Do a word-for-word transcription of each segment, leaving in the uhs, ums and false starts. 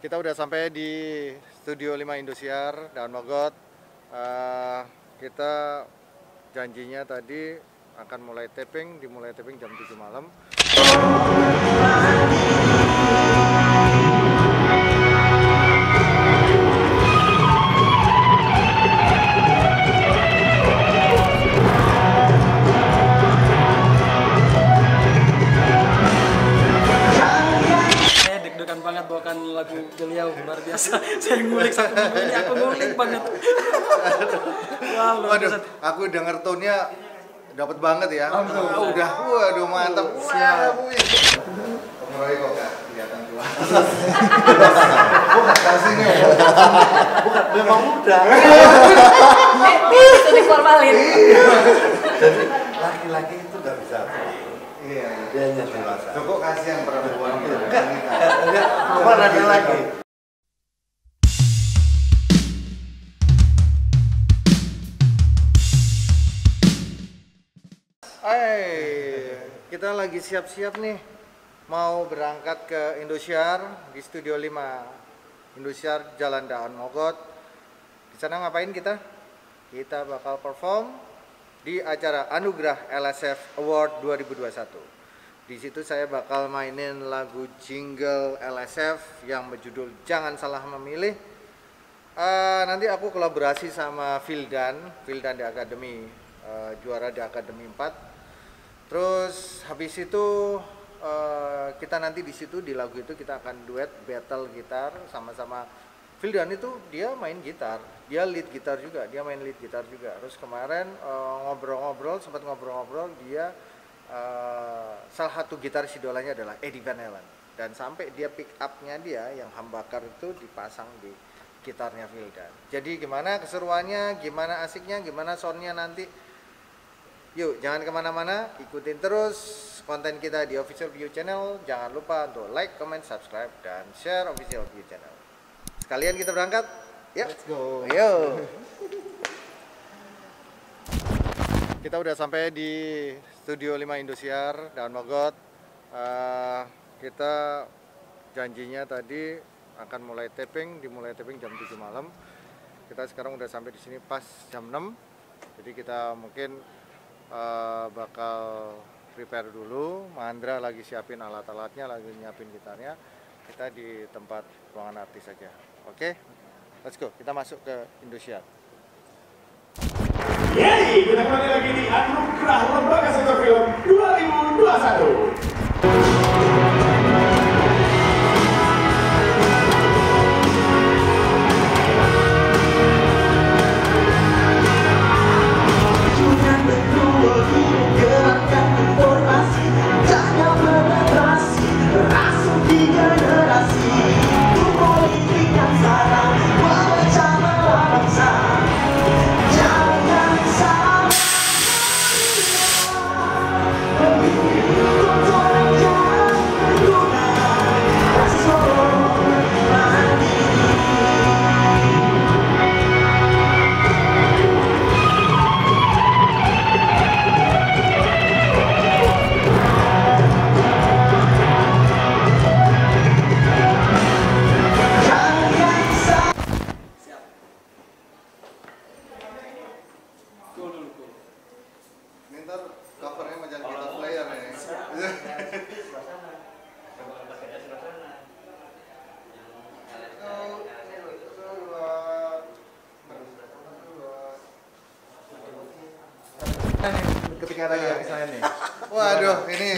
Kita udah sampai di Studio lima Indosiar, Daan Mogot. Uh, kita janjinya tadi akan mulai taping, dimulai taping jam tujuh malam. Beliau luar biasa, saya ngulik satu ini, aku ngulik banget. Wah, waduh, aku denger tone-nya dapat banget ya. Oh, udah, waduh mantap. Siap. Roy kok gak kelihatan tua? Bukan kasihnya, bukan memang muda. Itu diformalin. Jadi laki-laki itu gak bisa. Iya, dia hanya dewasa. Cukup kasih yang perempuan gitu. Enggak, apa ada lagi? Hey, kita lagi siap-siap nih mau berangkat ke Indosiar di Studio lima Indosiar Jalan Daan Mogot. Di sana ngapain kita? Kita bakal perform di acara Anugerah L S F Award dua ribu dua puluh satu. Di situ saya bakal mainin lagu jingle L S F yang berjudul Jangan Salah Memilih. Uh, nanti aku kolaborasi sama Fildan, Fildan di Akademi, uh, juara di Akademi empat. Terus habis itu uh, kita nanti di situ di lagu itu kita akan duet battle gitar sama-sama. Fildan itu dia main gitar, dia lead gitar juga, dia main lead gitar juga. Terus kemarin ngobrol-ngobrol, uh, sempat ngobrol-ngobrol, dia uh, salah satu gitaris idolanya adalah Eddie Van Halen. Dan sampai dia pick up-nya dia yang humbucker itu dipasang di gitarnya Fildan. Jadi gimana keseruannya, gimana asiknya, gimana soundnya nanti. Yuk, jangan kemana-mana, ikutin terus konten kita di Official View Channel. Jangan lupa untuk like, comment, subscribe, dan share Official View Channel. Kalian kita berangkat, yuk. Let's go. Ayo. Kita udah sampai di Studio lima Indosiar, Daan Mogot. Uh, kita janjinya tadi akan mulai taping, dimulai taping jam tujuh malam. Kita sekarang udah sampai di sini pas jam enam. Jadi kita mungkin uh, bakal prepare dulu. Mahandra lagi siapin alat-alatnya, lagi nyiapin gitarnya. Kita di tempat ruangan artis saja. Oke, okay? Let's go. Kita masuk ke Indosiar. Yeay, kita kembali lagi di Anugerah Lembaga Sensor Film dua ribu dua puluh satu. Kepikiran lagi yang misalnya nih. Waduh, ini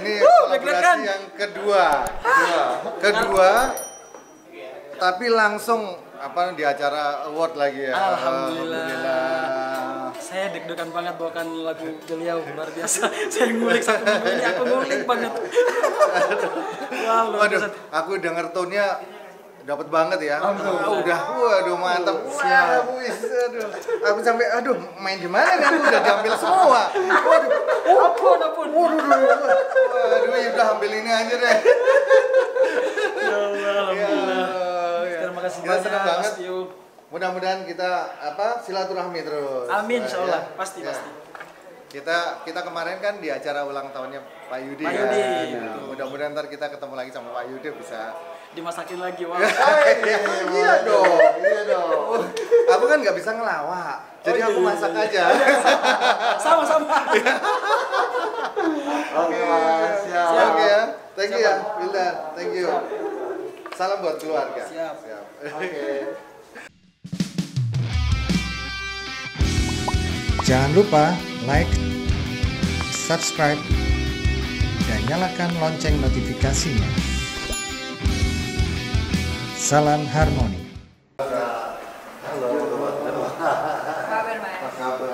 ini kolaborasi yang kedua, kedua, kedua, tapi langsung apa di acara award lagi ya. Alhamdulillah. Alhamdulillah. Saya deg-degan banget bawakan lagu beliau luar biasa. Saya ngulik satu ini, aku ngulik banget. Wah, waduh, aku denger tone-nya dapat banget ya. Oh, udah, waduh mantap. Siap. Aduh, aku sampai aduh main di mana nih? Aku udah diambil semua. Waduh, ampun ampun. Waduh, waduh, udah ambil ini aja deh. Ya Allah, alhamdulillah. Terima kasih banyak. Senang banget. Mudah-mudahan kita apa silaturahmi terus. Amin, insyaallah. Pasti pasti. Kita kita kemarin kan di acara ulang tahunnya Pak Yudi. Pak Yudi. Mudah-mudahan ntar kita ketemu lagi sama Pak Yudi bisa dimasakin lagi. Wah, iya dong, iya dong. Aku kan nggak bisa ngelawak, jadi aku masak aja. Sama-sama. Oke mas, siap ya. Thank you ya, Fildan. Thank you. Salam buat keluarga. Siap. Oke. Jangan lupa like, subscribe, dan nyalakan lonceng notifikasinya. Salam harmoni. Halo, apa kabar mas? Apa kabar?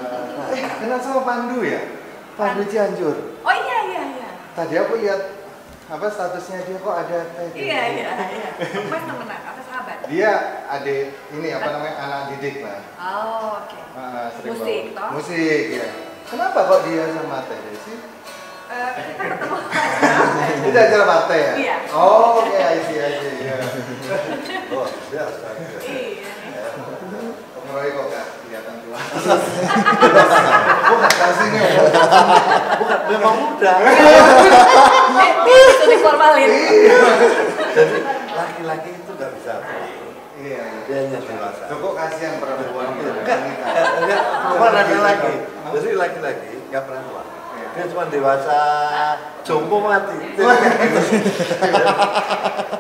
Kenal sama Pandu ya? Pandu Cianjur. Oh iya iya iya. Tadi aku lihat apa statusnya dia kok ada kayak gitu. Iya iya iya. Mas temen apa sahabat? Dia adik ini apa namanya anak didik lah. Oh oke. Musik toh? Musik ya. Kenapa kok dia sama Teh Desy? Kita ketemu aja. Itu acara partai ya? Iya. Oh oke, I see, I see. Oh, dia asal. Iya. Om Roy kok gak kelihatan tua? Bukan kasihnya. Bukan, memang muda. Itu diformalin. Jadi laki-laki itu gak bisa. Iya, dia hanya dewasa. Cukup kasihan perempuan gitu. Cuma laki-laki. Jadi laki-laki gak pernah tua. Dia cuma dewasa, jompo mati.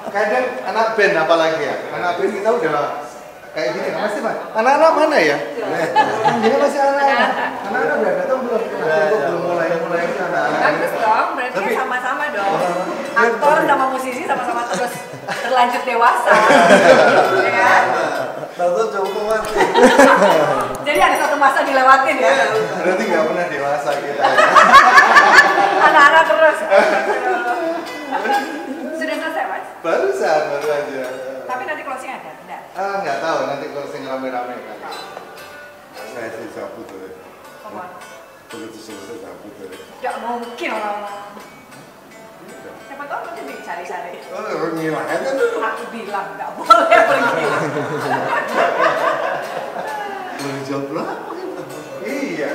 Kadang anak band apalagi ya, anak band kita udah kayak gini kan pasti pak. Anak-anak mana ya? Dia masih anak-anak. Anak-anak udah datang belum? Belum mulai-mulai anak-anak. Bagus dong, berarti sama-sama dong. Aktor sama musisi sama-sama terus terlanjut dewasa. Lalu jompo mati. Jadi ada satu masa dilewatin ya? Berarti nggak pernah dewasa kita. Anak-anak terus. Sudah selesai mas? Barusan, baru aja. Tapi nanti closing ada? Nggak? Ah nggak tahu, nanti closing rame-rame kali. Saya sih cabut deh. Apa? Begitu selesai cabut deh. Nggak mungkin orang-orang. Siapa tahu nanti dicari-cari. Oh, ngilang aja tuh. Aku bilang nggak boleh pergi. Belum jawab berapa? Iya.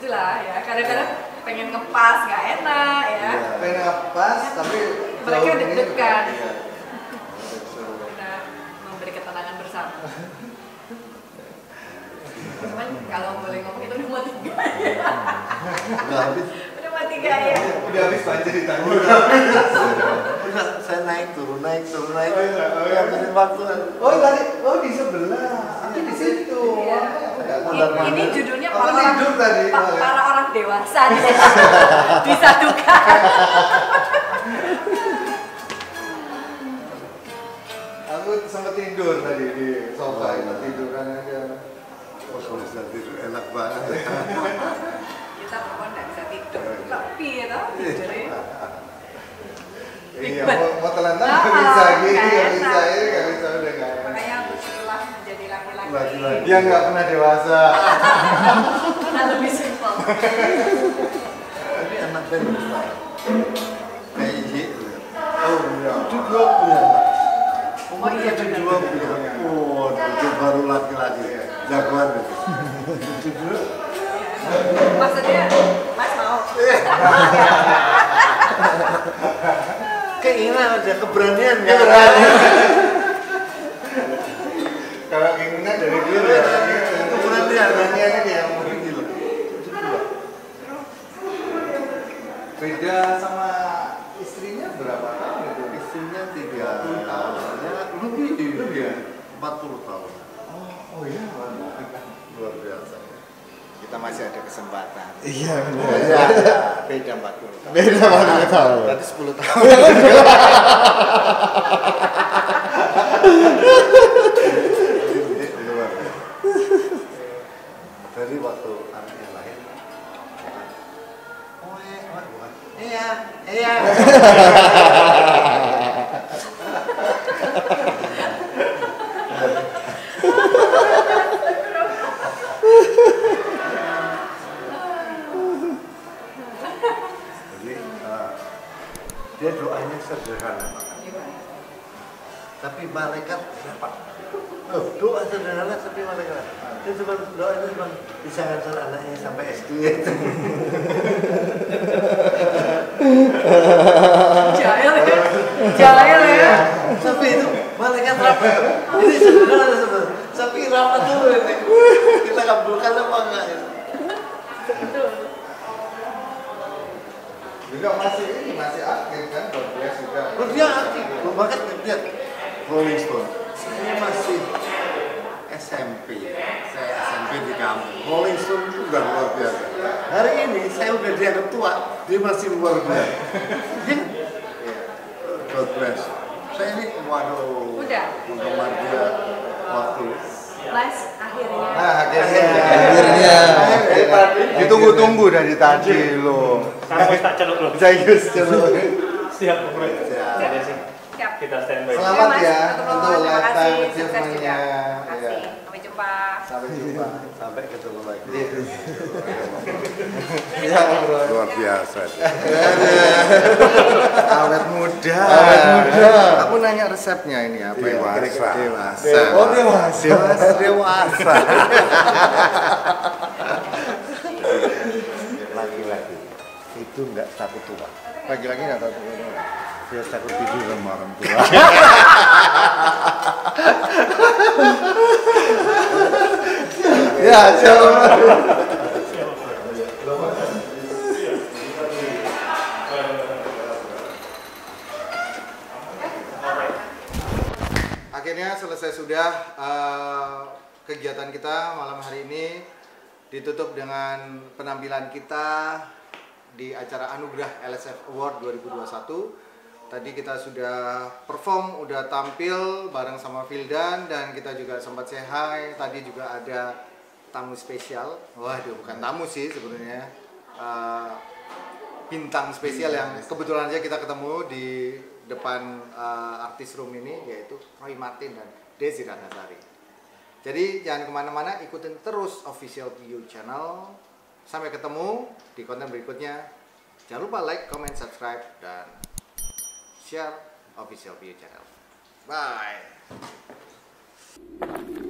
Itulah ya, kadang-kadang pengen ngepas nggak enak ya. Pengen ngepas tapi mereka deg-degan. Kita memberi ketenangan bersama. Cuman kalau boleh ngomong itu udah mau tiga ya. Udah habis. Udah mau tiga ya. Udah habis banjir di tanggung. Saya naik turun naik turun naik. Ngabisin waktu. Oh tadi, oh di sebelah. Aku di situ. Ini judulnya para orang dewasa disatukan. Aku sempat tidur tadi di sofa itu tiduran aja. Oh kalau bisa tidur enak banget. Kita perempuan nggak bisa tidur, tapi ya tau tidurnya. Iya, mau telentang nggak bisa gini, nggak bisa ini, nggak bisa udah nggak. Makanya bersilah menjadi laki-laki. Dia nggak pernah dewasa. Nah lebih simpel. Tapi anak band besar. Kayak ini. Oh iya. Tujuh dua bulan. Oh iya tujuh dua bulan. Oh itu baru laki-laki ya. Jagoan itu. Tujuh dua. Maksudnya, mas mau? Keinginan ada keberanian ya. Kalau keinginan dari dulu ya. Keberanian, keberaniannya dia yang mungkin dulu. Beda sama istrinya berapa tahun itu? Istrinya tiga puluh tahun. Lebih, lebih ya? Empat puluh tahun. Oh iya, luar biasa. Kita masih ada kesempatan. Iya, benar. Beda empat puluh tahun. Beda empat puluh tahun. Berarti sepuluh tahun. Dari waktu anaknya lahir. Oh iya, iya. Dia doanya sederhana, tapi malaikat rapat. Doa sederhana tapi malaikat. Dia cuma doanya cuma bisa ngantar anaknya sampai S D. Jahil ya. Jalannya lah ya. Sapi itu malaikat rapat. Ini sebenarnya ada sebenarnya. Sapi rapat dulu ini. Kita kabulkan apa enggak ya? Juga masih ini masih aktif kan? Berdia juga. Berdia aktif. Berbakat berdia. Rolling Stone. Saya masih S M P. Saya S M P di kampung. Rolling Stone juga luar biasa. Hari ini saya udah dianggap tua, dia masih luar biasa. God bless. Saya ini waduh. Udah. Penggemar dia waktu. Mas akhirnya. Nah akhirnya. Akhirnya. Ditunggu-tunggu dari tadi loh. Saya tak celup loh. Saya just celup. Siap pokoknya. Siap. Kita standby. Selamat ya untuk lifetime achievement-nya. Sampai jumpa. Sampai jumpa. Sampai ketemu lagi. Ya luar biasa. Awet muda. Awet muda. Aku nanya resepnya ini apa yang dewasa. Dewasa. Oh dewasa. Dewasa. Dewasa. Laki-laki itu nggak takut tua. Laki-laki nggak takut tua. Dia takut tidur sama orang tua. Ya, coba. Akhirnya selesai sudah uh, kegiatan kita malam hari ini, ditutup dengan penampilan kita di acara Anugerah L S F Award dua ribu dua puluh satu. Tadi kita sudah perform, udah tampil bareng sama Fildan, dan kita juga sempat say hi. Tadi juga ada tamu spesial. Waduh, bukan tamu sih sebenarnya. Uh, bintang spesial yang kebetulan aja kita ketemu di depan uh, artis room ini, yaitu Roy Martin dan Desy Ratnasari. Jadi jangan kemana-mana, ikutin terus Official View Channel. Sampai ketemu di konten berikutnya. Jangan lupa like, comment, subscribe, dan share Official View Channel. Bye.